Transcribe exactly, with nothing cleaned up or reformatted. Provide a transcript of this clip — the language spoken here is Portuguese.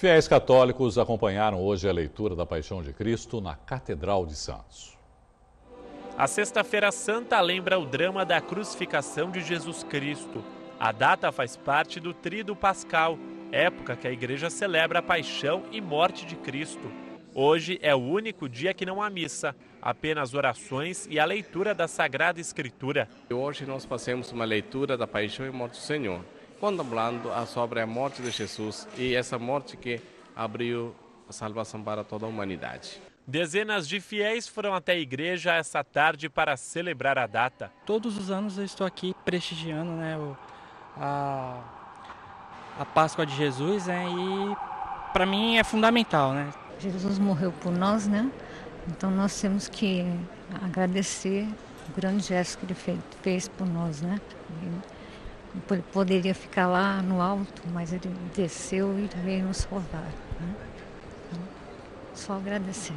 Fiéis católicos acompanharam hoje a leitura da Paixão de Cristo na Catedral de Santos. A Sexta-feira Santa lembra o drama da crucificação de Jesus Cristo. A data faz parte do Tríduo Pascal, época que a Igreja celebra a paixão e morte de Cristo. Hoje é o único dia que não há missa, apenas orações e a leitura da Sagrada Escritura. Hoje nós fazemos uma leitura da paixão e morte do Senhor, contemplando sobre a morte de Jesus e essa morte que abriu a salvação para toda a humanidade. Dezenas de fiéis foram até a igreja essa tarde para celebrar a data. Todos os anos eu estou aqui prestigiando, né, a, a Páscoa de Jesus, né, e para mim é fundamental, né? Jesus morreu por nós, né? Então nós temos que agradecer o grande gesto que ele fez por nós, né? Ele poderia ficar lá no alto, mas ele desceu e veio nos salvar, né? Só agradecer.